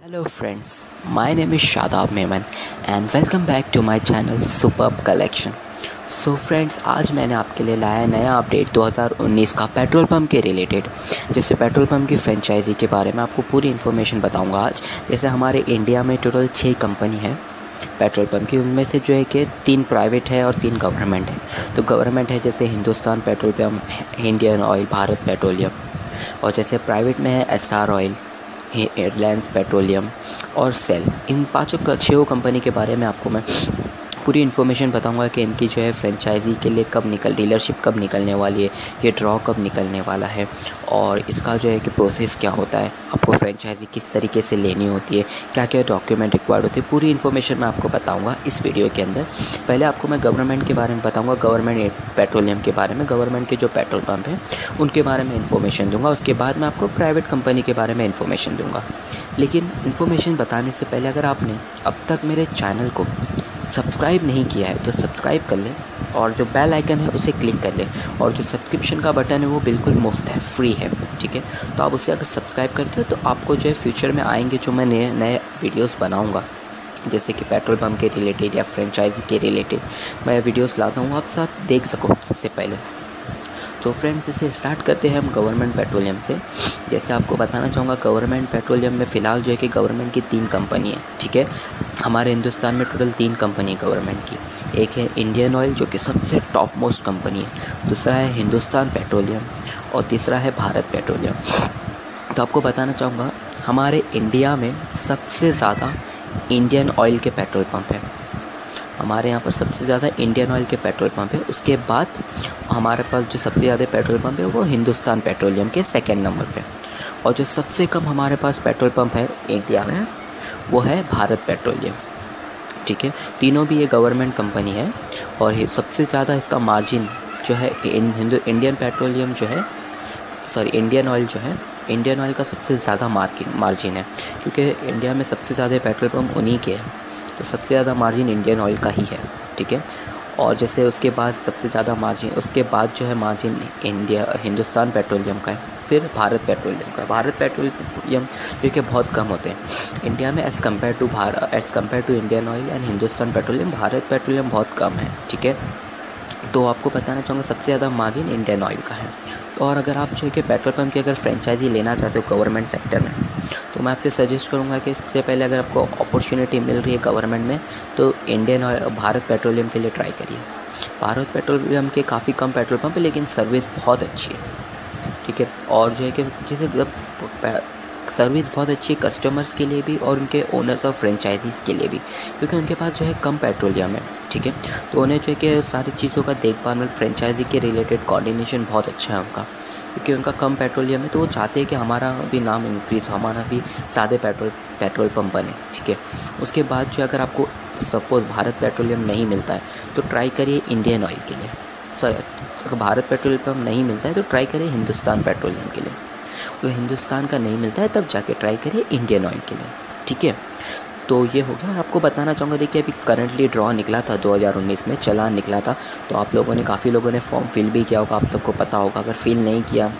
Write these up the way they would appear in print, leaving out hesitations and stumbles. Hello friends, my name is Shadaab Memon and welcome back to my channel Superb Collection। So friends, आज मैंने आपके लिए लाया नया अपडेट 2019 का पेट्रोल पंप के रिलेटेड, जिससे पेट्रोल पंप की फ्रेंचाइजी के बारे में आपको पूरी इन्फॉर्मेशन बताऊंगा आज। जैसे हमारे इंडिया में टोटल 6 कंपनी है पेट्रोल पंप की, उनमें से जो है कि 3 प्राइवेट है और 3 गवर्नमेंट है। तो गवर्नमेंट है जैसे Hindustan petroleum, Indian oil, Bharat petroleum, और जैसे प्राइवेट में है एस्सार ऑयल, रिलायंस पेट्रोलियम और सेल। इन 5-6 कंपनी के बारे में आपको मैं पूरी इन्फॉर्मेशन बताऊंगा कि इनकी जो है फ्रेंचाइजी के लिए डीलरशिप कब निकलने वाली है, ये ड्रॉ कब निकलने वाला है, और इसका जो है कि प्रोसेस क्या होता है, आपको फ्रेंचाइजी किस तरीके से लेनी होती है, क्या क्या डॉक्यूमेंट रिक्वायर्ड होते हैं, पूरी इन्फॉर्मेशन मैं आपको बताऊंगा इस वीडियो के अंदर। पहले आपको मैं गवर्नमेंट के बारे में बताऊँगा, गवर्नमेंट पेट्रोलियम के बारे में, गवर्नमेंट के जो पेट्रोल पम्प हैं उनके बारे में इन्फॉर्मेशन दूँगा। उसके बाद मैं आपको प्राइवेट कंपनी के बारे में इन्फॉर्मेशन दूँगा। लेकिन इन्फॉर्मेशन बताने से पहले अगर आपने अब तक मेरे चैनल को सब्सक्राइब नहीं किया है तो सब्सक्राइब कर लें, और जो बेल आइकन है उसे क्लिक कर लें, और जो सब्सक्रिप्शन का बटन है वो बिल्कुल मुफ्त है, फ्री है, ठीक है। तो आप उसे अगर सब्सक्राइब करते हो तो आपको जो है फ्यूचर में आएंगे जो मैं नए वीडियोस बनाऊंगा, जैसे कि पेट्रोल पम्प के रिलेटेड या फ्रेंचाइजी के रिलेटेड मैं वीडियोस लाता हूँ, आप साथ देख सको। सबसे पहले तो फ्रेंड्स, इसे स्टार्ट करते हैं हम गवर्नमेंट पेट्रोलियम से। जैसे आपको बताना चाहूँगा, गवर्नमेंट पेट्रोलियम में फ़िलहाल जो है कि गवर्नमेंट की 3 कंपनी है, ठीक है। हमारे हिंदुस्तान में टोटल 3 कंपनी है गवर्नमेंट की। एक है इंडियन ऑयल जो कि सबसे टॉप मोस्ट कंपनी है, दूसरा है हिंदुस्तान पेट्रोलियम और तीसरा है भारत पेट्रोलियम। तो आपको बताना चाहूँगा हमारे इंडिया में सबसे ज़्यादा इंडियन ऑयल के पेट्रोल पम्प हैं, हमारे यहाँ पर सबसे ज़्यादा इंडियन ऑयल के पेट्रोल पंप है। उसके बाद हमारे पास जो सबसे ज़्यादा पेट्रोल पंप है वो हिंदुस्तान पेट्रोलियम के सेकंड नंबर पे, और जो सबसे कम हमारे पास पेट्रोल पंप है इंडिया में वो है भारत पेट्रोलियम, ठीक है। तीनों भी ये गवर्नमेंट कंपनी है, और सबसे ज़्यादा इसका मार्जिन जो है इंडियन ऑयल जो है, इंडियन ऑयल का सबसे ज़्यादा मार्जिन है, क्योंकि इंडिया में सबसे ज़्यादा पेट्रोल पम्प उन्हीं के हैं, तो सबसे ज़्यादा मार्जिन इंडियन ऑयल का ही है, ठीक है। और जैसे उसके बाद जो है मार्जिन हिंदुस्तान पेट्रोलियम का है, फिर भारत पेट्रोलियम का। भारत पेट्रोलियम जो कि बहुत कम होते हैं इंडिया में as compare to Indian oil and Hindustan petroleum, Bharat petroleum बहुत कम है, ठीक है। तो आपको बताना चाहूँगा सबसे ज़्यादा मार्जिन इंडियन ऑयल का है। और अगर आप जो है कि पेट्रोल पम्प की अगर फ्रेंचाइजी लेना चाहते हो गवर्नमेंट सेक्टर में, तो मैं आपसे सजेस्ट करूंगा कि सबसे पहले अगर आपको अपॉर्चुनिटी मिल रही है गवर्नमेंट में तो इंडियन ऑयल, भारत पेट्रोलियम के लिए ट्राई करिए। भारत पेट्रोलियम के काफ़ी कम पेट्रोल पम्प है, लेकिन सर्विस बहुत अच्छी है, ठीक है। और जो है कि सर्विस बहुत अच्छी है कस्टमर्स के लिए भी और उनके ओनर्स और फ्रेंचाइजीज़ के लिए भी, क्योंकि उनके पास जो है कम पेट्रोलियम है, ठीक है। तो उन्हें जो है कि सारी चीज़ों का देखभाल और फ्रेंचाइजी के रिलेटेड कोऑर्डिनेशन बहुत अच्छा है उनका, क्योंकि उनका कम पेट्रोलियम है, तो वो चाहते हैं कि हमारा भी नाम इंक्रीज़ हो, हमारा भी सादे पेट्रोल पम्प बने, ठीक है। उसके बाद जो अगर आपको सपोज भारत पेट्रोलियम नहीं मिलता है तो ट्राई करिए इंडियन ऑयल के लिए, अगर भारत पेट्रोलियम पम्प नहीं मिलता है तो ट्राई करिए हिंदुस्तान पेट्रोलियम के लिए, अगर हिंदुस्तान का नहीं मिलता है तब जाके ट्राई करिए इंडियन ऑयल के लिए, ठीक है। तो ये हो गया। आपको बताना चाहूँगा, देखिए अभी करंटली ड्रॉ निकला था 2019 में, चलान निकला था, तो आप लोगों ने काफ़ी लोगों ने फॉर्म फिल भी किया होगा, आप सबको पता होगा। अगर फिल नहीं किया,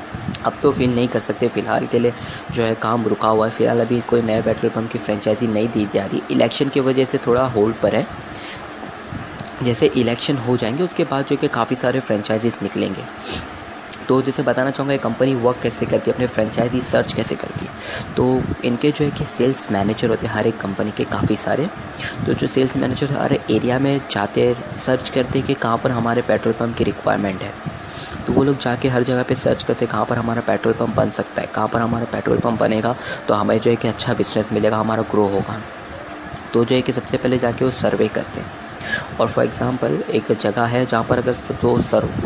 अब तो फिल नहीं कर सकते, फ़िलहाल के लिए जो है काम रुका हुआ है, फ़िलहाल अभी कोई नए पेट्रोल पम्प की फ्रेंचाइजी नहीं दी जा रही, इलेक्शन की वजह से थोड़ा होल्ड पर है। जैसे इलेक्शन हो जाएंगे उसके बाद जो कि काफ़ी सारे फ्रेंचाइजीज निकलेंगे। तो जैसे बताना चाहूँगा ये कंपनी वर्क कैसे करती है, अपने फ्रेंचाइजी सर्च कैसे करती है। तो इनके जो है कि सेल्स मैनेजर होते हैं हर एक कंपनी के काफ़ी सारे, तो जो सेल्स मैनेजर हर एरिया में जाते सर्च करते हैं कि कहाँ पर हमारे पेट्रोल पम्प की रिक्वायरमेंट है, तो वो लोग जाके हर जगह पे सर्च करते हैं कहाँ पर हमारा पेट्रोल पम्प बन सकता है, कहाँ पर हमारा पेट्रोल पम्प बनेगा तो हमें जो है कि अच्छा बिजनेस मिलेगा, हमारा ग्रो होगा। तो जो है कि सबसे पहले जाके वो सर्वे करते हैं, और फॉर एग्ज़ाम्पल एक जगह है जहाँ पर अगर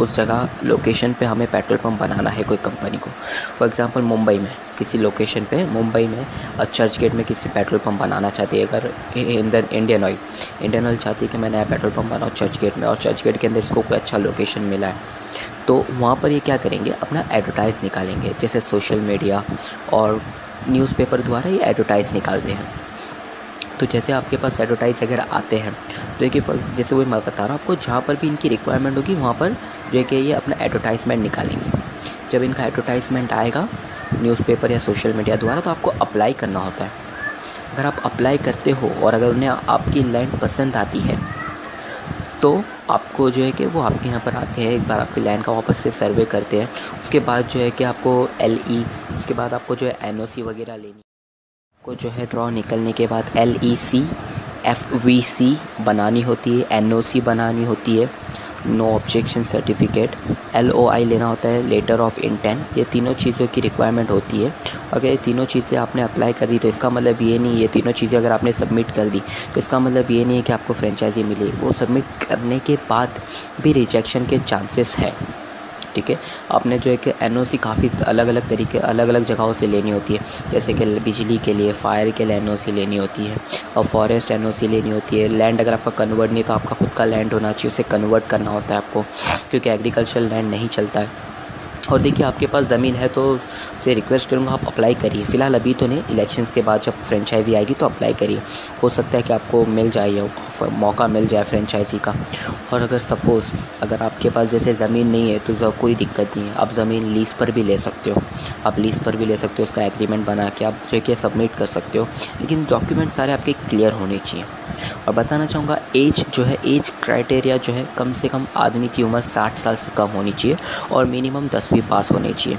उस जगह लोकेशन पे हमें पेट्रोल पम्प बनाना है कोई कंपनी को, फॉर एग्ज़ाम्पल मुंबई में किसी लोकेशन पे, मुंबई में चर्च गेट में किसी पेट्रोल पम्प बनाना चाहती है अगर इंडियन ऑयल चाहती है कि मैं नया पेट्रोल पम्प बनाऊँ चर्च गेट में, और चर्च गेट के अंदर इसको कोई अच्छा लोकेशन मिला है, तो वहाँ पर ये क्या करेंगे, अपना एडवर्टाइज़ निकालेंगे, जैसे सोशल मीडिया और न्यूज़पेपर द्वारा ये एडवर्टाइज़ निकालते हैं। तो जैसे आपके पास एडवर्टाइज वगैरह आते हैं तो देखिए जैसे वही मैं बता रहा हूँ आपको, जहाँ पर भी इनकी रिक्वायरमेंट होगी वहाँ पर जो है कि ये अपना एडवर्टाइजमेंट निकालेंगे। जब इनका एडवर्टाइजमेंट आएगा न्यूज़पेपर या सोशल मीडिया द्वारा तो आपको अप्लाई करना होता है। अगर आप अप्लाई करते हो और अगर उन्हें आपकी लैंड पसंद आती है तो आपको जो है कि वो आपके यहाँ पर आते हैं, एक बार आपकी लैंड का वापस से सर्वे करते हैं। उसके बाद जो है कि आपको LE, उसके बाद आपको जो है NOC वगैरह लेनी, आपको जो है ड्रॉ निकलने के बाद LEC FVC बनानी होती है, NOC बनानी होती है, नो ऑब्जेक्शन सर्टिफिकेट, LOI लेना होता है, लेटर ऑफ इंटेंट। ये तीनों चीज़ों की रिक्वायरमेंट होती है। अगर ये तीनों चीज़ें आपने अप्लाई कर दी तो इसका मतलब ये नहीं, ये तीनों चीज़ें अगर आपने सबमिट कर दी तो इसका मतलब ये नहीं है कि आपको फ्रेंचाइजी मिले। वो सबमिट करने के बाद भी रिजेक्शन के चांसेस है, ठीक है। आपने जो है कि NOC काफ़ी अलग अलग तरीके अलग अलग जगहों से लेनी होती है, जैसे कि बिजली के लिए, फायर के लिए NOC लेनी होती है और फॉरेस्ट NOC लेनी होती है। लैंड अगर आपका कन्वर्ट नहीं तो आपका खुद का लैंड होना चाहिए, उसे कन्वर्ट करना होता है आपको, क्योंकि एग्रीकल्चरल लैंड नहीं चलता है। और देखिए आपके पास ज़मीन है तो उसे रिक्वेस्ट करूँगा आप अप्लाई करिए, फ़िलहाल अभी तो नहीं, इलेक्शंस के बाद जब फ्रेंचाइजी आएगी तो अप्लाई करिए। हो सकता है कि आपको मिल जाए, मौका मिल जाए फ्रेंचाइजी का। और अगर सपोज़ अगर आपके पास जैसे ज़मीन नहीं है तो कोई दिक्कत नहीं है, आप ज़मीन लीज़ पर भी ले सकते हो, आप लीज़ पर भी ले सकते हो, उसका एग्रीमेंट बना के आप जो है कि सबमिट कर सकते हो। लेकिन डॉक्यूमेंट सारे आपके क्लियर होने चाहिए। और बताना चाहूँगा एज जो है, एज क्राइटेरिया जो है कम से कम आदमी की उम्र 60 साल से कम होनी चाहिए और मिनिमम 10वीं पास होनी चाहिए,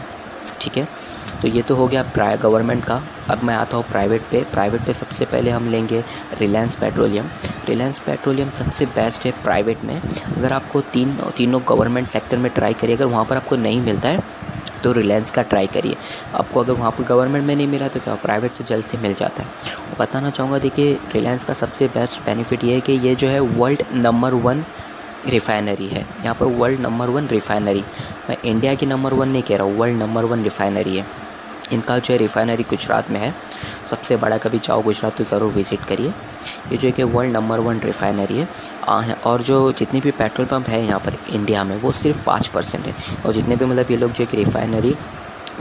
ठीक है। तो ये तो हो गया गवर्नमेंट का। अब मैं आता हूँ प्राइवेट पे। प्राइवेट पे सबसे पहले हम लेंगे रिलायंस पेट्रोलियम। रिलायंस पेट्रोलियम सबसे बेस्ट है प्राइवेट में। अगर आपको तीनों गवर्नमेंट सेक्टर में ट्राई करिए, अगर वहाँ पर आपको नहीं मिलता है तो रिलायंस का ट्राई करिए। आपको अगर वहाँ पर गवर्नमेंट में नहीं मिला तो क्या प्राइवेट तो जल्द से मिल जाता है। बताना चाहूँगा देखिए रिलायंस का सबसे बेस्ट बेनिफिट ये है कि ये जो है वर्ल्ड नंबर 1 रिफ़ाइनरी है। यहाँ पर वर्ल्ड नंबर 1 रिफ़ाइनरी, मैं इंडिया की नंबर 1 नहीं कह रहा हूँ, वर्ल्ड नंबर 1 रिफ़ाइनरी है। इनका जो है रिफ़ाइनरी गुजरात में है, सबसे बड़ा। कभी चाहो गुजरात तो ज़रूर विज़िट करिए। ये जो है कि वर्ल्ड नंबर 1 रिफ़ाइनरी है। और जो जितने भी पेट्रोल पंप है यहाँ पर इंडिया में वो सिर्फ 5% है। और जितने भी मतलब ये लोग जो कि रिफ़ाइनरी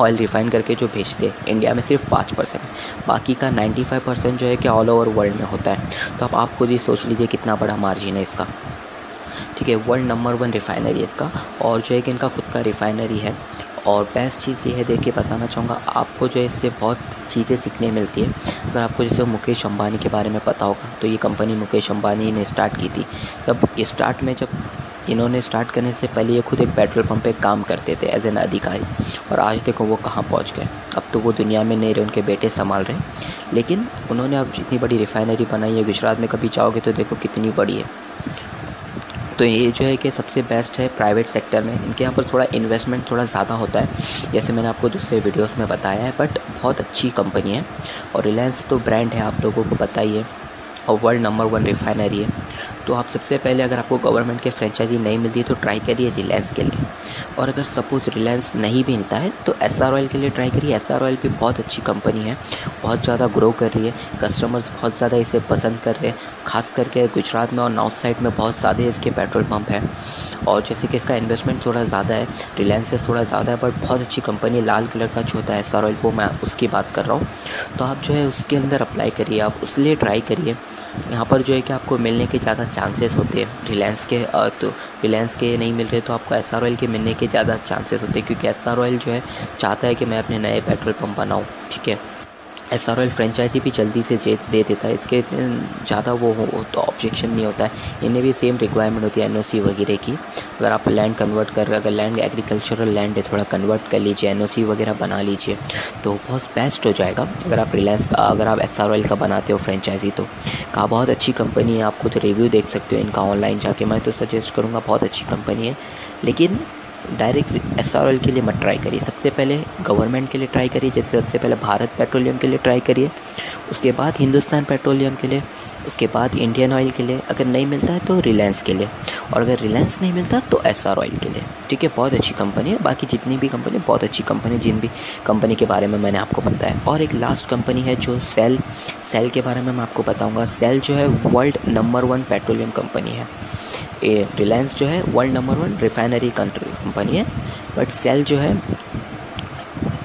ऑयल रिफ़ाइन करके जो भेजते हैं इंडिया में सिर्फ 5%, बाकी का 95% जो है कि ऑल ओवर वर्ल्ड में होता है। तो अब आप खुद ही सोच लीजिए कितना बड़ा मार्जिन है इसका, ठीक है। वर्ल्ड नंबर 1 रिफ़ाइनरी है इसका। और जो है कि इनका खुद का रिफ़ाइनरी है। और बेस्ट चीज़ ये है देखिए, बताना चाहूँगा आपको जो है इससे बहुत चीज़ें सीखने मिलती है। अगर आपको जैसे मुकेश अंबानी के बारे में पता होगा तो ये कंपनी मुकेश अंबानी ने स्टार्ट की थी। तब स्टार्ट में जब इन्होंने स्टार्ट करने से पहले ये खुद एक पेट्रोल पंप पे काम करते थे एज एन अधिकारी, और आज देखो वो कहाँ पहुँच गए। अब तो वो दुनिया में नहीं रहे, उनके बेटे संभाल रहे, लेकिन उन्होंने अब जितनी बड़ी रिफ़ाइनरी बनाई है गुजरात में, कभी जाओगे तो देखो कितनी बड़ी है। तो ये जो है कि सबसे बेस्ट है प्राइवेट सेक्टर में। इनके यहाँ पर थोड़ा इन्वेस्टमेंट थोड़ा ज़्यादा होता है, जैसे मैंने आपको दूसरे वीडियोस में बताया है, बट बहुत अच्छी कंपनी है। और रिलायंस तो ब्रांड है, आप लोगों को पता ही है, और वर्ल्ड नंबर 1 रिफ़ाइनरी है। तो आप सबसे पहले अगर आपको गवर्नमेंट के फ्रेंचाइजी नहीं मिलती है तो ट्राई करिए रिलायंस के लिए। और अगर सपोज़ रिलायंस नहीं भी मिलता है तो एसआर ऑयल के लिए ट्राई करिए। एसआर ऑयल भी बहुत अच्छी कंपनी है, बहुत ज़्यादा ग्रो कर रही है, कस्टमर्स बहुत ज़्यादा इसे पसंद कर रहे हैं, खास करके गुजरात में और नॉर्थ साइड में बहुत ज़्यादा इसके पेट्रोल पम्प है। और जैसे कि इसका इन्वेस्टमेंट थोड़ा ज़्यादा है, रिलायंस से थोड़ा ज़्यादा है, बट बहुत अच्छी कंपनी। लाल कलर का जो होता है एसआर ऑयल, वो मैं उसकी बात कर रहा हूँ। तो आप जो है उसके अंदर अप्लाई करिए, आप उस लिए ट्राई करिए। यहाँ पर जो है कि आपको मिलने के ज़्यादा चांसेस होते हैं रिलायंस के। तो रिलायंस के नहीं मिल रहे तो आपको एसआर ऑयल के मिलने के ज़्यादा चांसेस होते हैं, क्योंकि एसआर ऑयल जो है चाहता है कि मैं अपने नए पेट्रोल पंप बनाऊँ, ठीक है। एसआर ऑयल फ्रेंचाइजी भी जल्दी से दे देता है, इसके ज़्यादा वो हो तो ऑब्जेक्शन नहीं होता है। इन्हें भी सेम रिक्वायरमेंट होती है NOC वगैरह की। अगर आप लैंड कन्वर्ट कर रहे, अगर लैंड एग्रीकल्चरल लैंड है थोड़ा कन्वर्ट कर लीजिए, NOC वगैरह बना लीजिए तो बहुत बेस्ट हो जाएगा। अगर आप रिलायंस का, अगर आप एसआर ऑयल का बनाते हो फ्रेंचाइजी तो कहा बहुत अच्छी कंपनी है। आपको तो रिव्यू देख सकते हो इनका ऑनलाइन जाके, मैं तो सजेस्ट करूँगा बहुत अच्छी कंपनी है। लेकिन डायरेक्ट एसआर ऑयल के लिए मत ट्राई करिए, सबसे पहले गवर्नमेंट के लिए ट्राई करिए। जैसे सबसे पहले भारत पेट्रोलियम के लिए ट्राई करिए, उसके बाद हिंदुस्तान पेट्रोलियम के लिए, उसके बाद इंडियन ऑयल के लिए, अगर नहीं मिलता है तो रिलायंस के लिए, और अगर रिलायंस नहीं मिलता तो एसआर ऑयल के लिए, ठीक है। बहुत अच्छी कंपनी है, बाकी जितनी भी कंपनी बहुत अच्छी कंपनी, जिन भी कंपनी के बारे में मैंने आपको बताया। और एक लास्ट कंपनी है जो सेल के बारे में मैं आपको बताऊँगा। सेल जो है वर्ल्ड नंबर 1 पेट्रोलियम कंपनी है। रिलायंस जो है वर्ल्ड नंबर 1 रिफ़ाइनरी कंपनी है, बट सेल जो है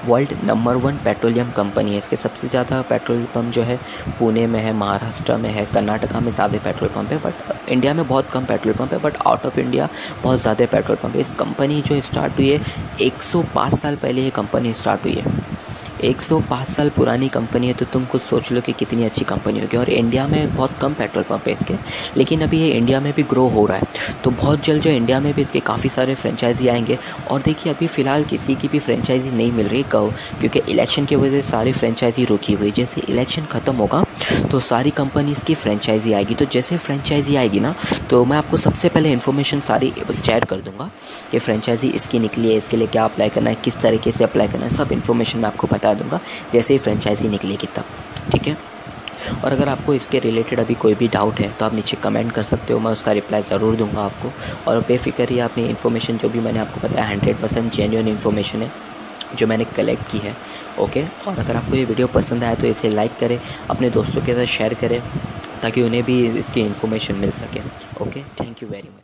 वर्ल्ड नंबर 1 पेट्रोलियम कंपनी है। इसके सबसे ज़्यादा पेट्रोल पंप जो है पुणे में है, महाराष्ट्र में है, कर्नाटका में ज़्यादा पेट्रोल पंप है, बट इंडिया में बहुत कम पेट्रोल पंप है, बट आउट ऑफ इंडिया बहुत ज़्यादा पेट्रोल पंप है। इस कंपनी जो स्टार्ट हुई है 105 साल पहले ये कंपनी स्टार्ट हुई है। 105 साल पुरानी कंपनी है, तो तुम कुछ सोच लो कि कितनी अच्छी कंपनी होगी। और इंडिया में बहुत कम पेट्रोल पंप है इसके, लेकिन अभी ये इंडिया में भी ग्रो हो रहा है, तो बहुत जल्द जो इंडिया में भी इसके काफ़ी सारे फ्रेंचाइजी आएंगे। और देखिए अभी फ़िलहाल किसी की भी फ्रेंचाइजी नहीं मिल रही, क्योंकि इलेक्शन की वजह से सारी फ्रेंचाइजी रुकी हुई। जैसे इलेक्शन ख़त्म होगा तो सारी कंपनीज़ की फ्रेंचाइजी आएगी, तो जैसे फ्रेंचाइजी आएगी ना तो मैं आपको सबसे पहले इन्फॉर्मेशन सारी शेयर कर दूँगा कि फ्रेंचाइजी इसकी निकली है, इसके लिए क्या अप्लाई करना है, किस तरीके से अप्लाई करना है, सब इन्फॉर्मेशन मैं आपको बता दूंगा जैसे ही फ्रेंचाइजी निकलेगी तब, ठीक है। और अगर आपको इसके रिलेटेड अभी कोई भी डाउट है तो आप नीचे कमेंट कर सकते हो, मैं उसका रिप्लाई ज़रूर दूंगा आपको। और बेफिक्र ही आपने इन्फॉर्मेशन जो भी मैंने आपको बताया 100% जेन्युइन इन्फॉर्मेशन है जो मैंने कलेक्ट की है, ओके। और अगर आपको ये वीडियो पसंद आया तो इसे लाइक करें, अपने दोस्तों के साथ शेयर करें ताकि उन्हें भी इसकी इन्फॉर्मेशन मिल सके, okay. Thank you very much.